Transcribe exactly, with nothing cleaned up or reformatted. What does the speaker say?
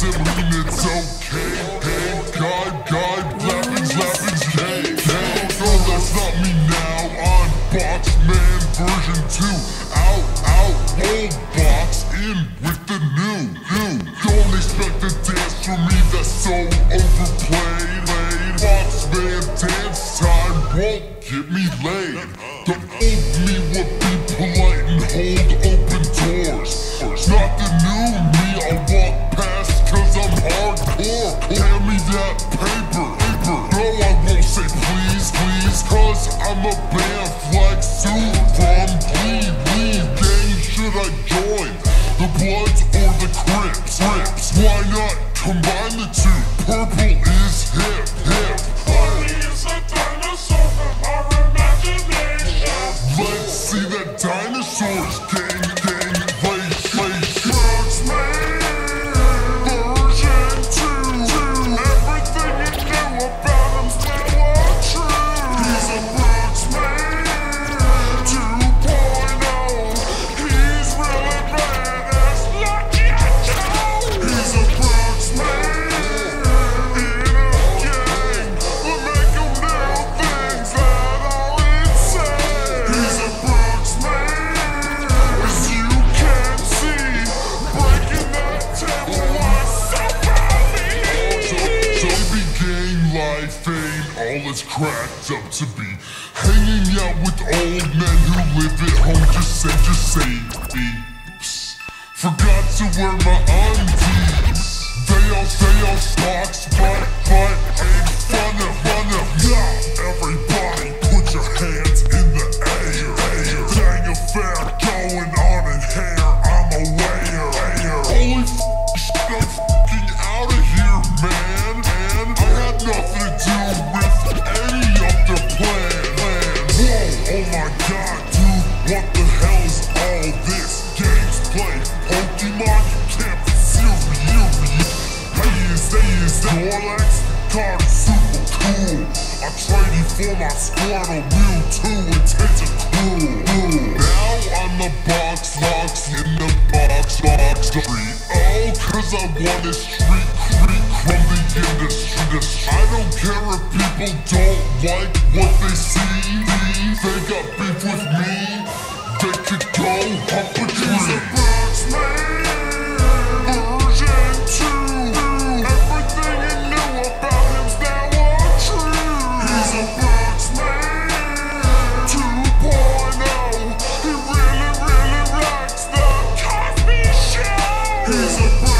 doesn't mean it's okay. Hey, God, God, laughing's laughing's hey, hey. No, that's not me now on Boxman version two. Out, out, old box, in with the new, new. Don't expect a dance from me that's so overplayed. Boxman dance time won't get me laid. The old me would be polite and hold open doors. Not the new me, I walk past cause I'm hardcore. Hand me that paper, paper. No, I won't say please, please, cause I'm a band flag suit from Glee. What gang should I join? The Bloods or the Crips? Crips. Why not combine the two? Purple is hip, hip. Harley is a dinosaur from our imagination. Let's see that dinosaur's gang, gang, face, face. Boxman version two. Everything you knew about him's now all true. He's a Boxman two point oh. He's really badass, look at you. He's a Boxman in a gang. We'll make him do things that are insane. He's a Boxman, as you can see, breaking that table was so funny. Zombie gang life ain't all it's cracked up to be. Hanging out with old men who live at home just say, just say beeps. Forgot to wear my undies. They all say all stocks, but, but ain't fun of, fun of. Now everybody put your hands in the air. Dang affair going on in here, I'm a layer. Holy f***, I'm f***ing out of here, man. And I had nothing to do with any of their plans. Whoa, oh my god, dude, what the hell is all this? Games play Pokemon, you can't be serious. Hey, is they is Snorlax? God, it's super cool. I trade you for my Squirtle, Mewtwo, and Tentacruel. Now I'm the box, box, in the box, box, street. Oh, cause I want a street creep from the industry. I don't care if people don't like what they see. They got beef with me, they could go hump a tree. He's a Boxman version two. Everything you knew about him's now all true. He's a Boxman two point oh. He really, really rocks the Cosby Show. He's a Boxman.